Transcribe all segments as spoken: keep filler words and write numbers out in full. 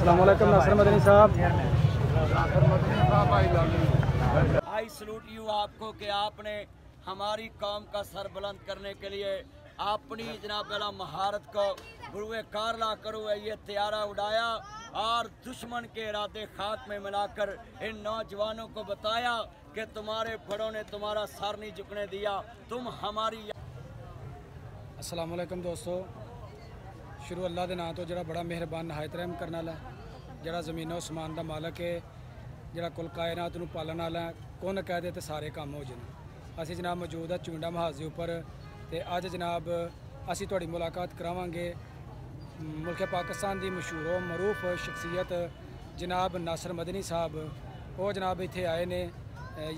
अस्सलाम वालेकुम नासिर मदनी साहब, आई सलूट यू आपको कि आपने हमारी कौम का सर बुलंद करने के लिए अपनी जनाब आला महारत को गुरूए कारला करूए ये त्यारा उड़ाया और दुश्मन के इरादे खाक में मिलाकर इन नौजवानों को बताया कि तुम्हारे बड़ों ने तुम्हारा सर नहीं झुकने दिया, तुम हमारी। अस्सलाम वालेकुम दोस्तों, शुरू अल्लाह दे नाम तो जड़ा बड़ा मेहरबान नहायत रहम करने वाला, जड़ा जमीन आसमान का मालिक है, जड़ा कुल कायनात नू पालन वाला, कौन कह दे ते सारे काम हो जाने। असी जनाब मौजूद है चिविंडा महाज उपर, तो अज जनाब असी थोड़ी मुलाकात करावांगे मुल्क पाकिस्तान की मशहूर मरूफ शख्सियत जनाब नासिर मदनी साहब। वो जनाब इत्थे आए ने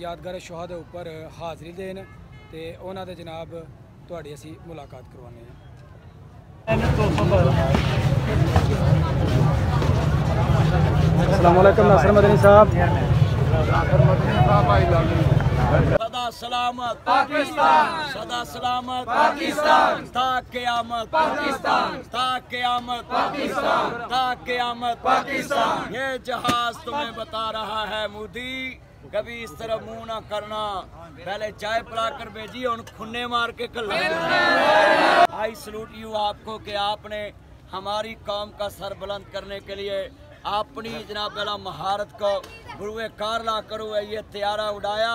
यादगार शहादत उपर हाज़री देन, तो उन्हों के जनाब थोड़ी असी मुलाकात करवाने हैं। अस्सलाम वालेकुम नासिर मदनी साहब, सदा सलामत पाकिस्तान, सदा सलामत पाकिस्तान, ता क़यामत पाकिस्तान, ता क़यामत पाकिस्तान, ता क़यामत पाकिस्तान। ये जहाज तुम्हें बता रहा है मोदी, कभी इस तरह मुँह ना करना, पहले चाय पिला कर भेजिए उन खुन्ने मार के कल। आई सलूट यू आपको कि आपने हमारी कौम का सर बुलंद करने के लिए अपनी जनाब आला महारत को गुरूए कारला करूए ये त्यारा उड़ाया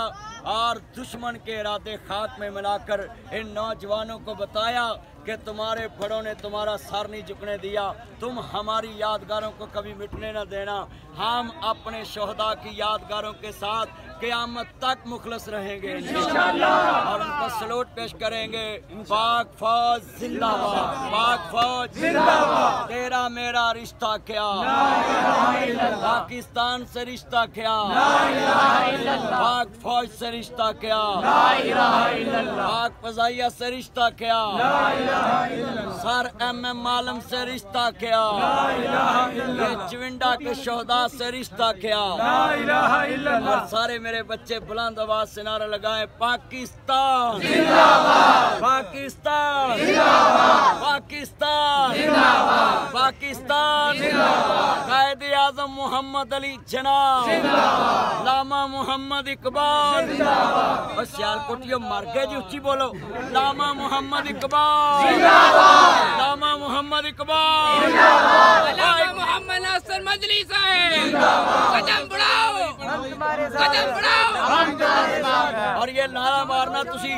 और दुश्मन के इरादे खाक में मिलाकर इन नौजवानों को बताया कि तुम्हारे बड़ों ने तुम्हारा सर नहीं झुकने दिया, तुम हमारी यादगारों को कभी मिटने न देना। हम अपने शोहदा की यादगारों के साथ क़यामत तक मुखलस रहेंगे इंशाअल्लाह, और उनका सलूट पेश करेंगे। पाक फौज जिंदाबाद, पाक फौज जिंदाबाद, तेरा मेरा रिश्ता क्या, पाकिस्तान से रिश्ता क्या, पाक फौज से रिश्ता क्या, पाक फजाइया से रिश्ता क्या, सर एम एम आलम से रिश्ता क्या, चिविंडा के शोहदा से रिश्ता क्या। और सारे मेरे बच्चे बुलंद आवाज से नारा लगाए, पाकिस्तान जिंदाबाद, पाकिस्तान जिंदाबाद, पाकिस्तान जिंदाबाद, पाकिस्तान जिंदाबाद, कायदे आजम मोहम्मद अली जिन्ना जिंदाबाद, लामा मोहम्मद इकबाल जिंदाबाद। और सियालकोटियों मर गए जी, उच्ची बोलो, लामा मोहम्मद इकबाल जिंदाबाद, लामा मोहम्मद इकबाल जिंदाबाद, अल्लामा मोहम्मद नासिर मदनी साहब जिंदाबाद। कदम बढ़ाओ, कदम बढ़ाओ, और ये नारा मारना तुसी,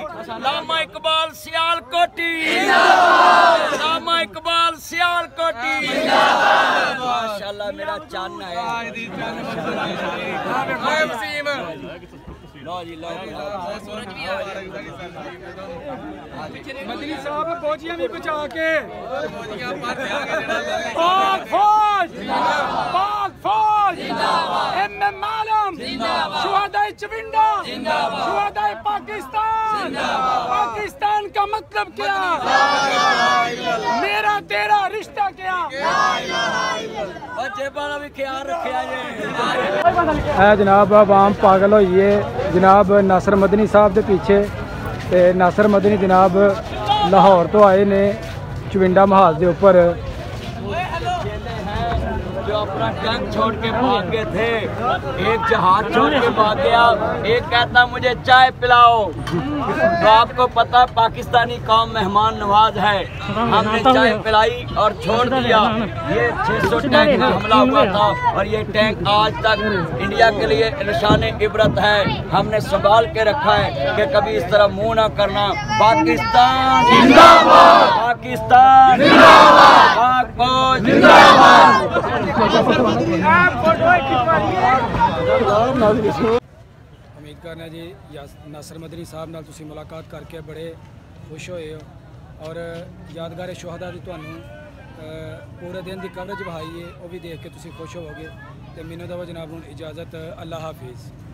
लामा इकबाल सियालकोटी जिंदाबाद, लामा इकबाल सियालकोटी जिंदाबाद। माशाल्लाह मेरा चांद है, हाय वसीम, लो जी लो सूरज भी आ गया। मदनी साहब फौजियां भी बचा के, फौजियां मार के आगे पाक फौज जिंदाबाद, पाक फौज जिंदाबाद, एम एम आलम जिंदाबाद, शहादाए चिविंडा जिंदाबाद, शहादाए पाकिस्तान जिंदाबाद। पाकिस्तान का मतलब क्या, मेरा तेरा रिश्ता क्या। ए जनाब आवाम पागल होई है जनाब नासिर मदनी साहब के पीछे। ते नासिर मदनी जनाब लाहौर तो आए ने चिविंडा महाज के उपर, जो अपना टैंक छोड़ के भागे थे, एक जहाज छोड़ के भाग गया, एक कहता मुझे चाय पिलाओ। तो आपको पता पाकिस्तानी कौम मेहमान नवाज है, हमने चाय पिलाई और छोड़ दिया। ये छह सौ टैंक में हमला हुआ था और ये टैंक आज तक इंडिया के लिए निशाने इबरत है। हमने संभाल के रखा है कि कभी इस तरह मुँह ना करना। पाकिस्तान जिंदाबाद, पाकिस्तान जिंदाबाद। उम्मीद करना जी नासिर मदनी साहब नाल तुसी मुलाकात करके बड़े खुश होए हो, और यादगार शहादा की तुहानू पूरे दिन की कवरेज बहाई है, वह भी देख के तुसी खुश होवोगे। तो मैनू दो जनाब इजाज़त, अल्लाह हाफिज़।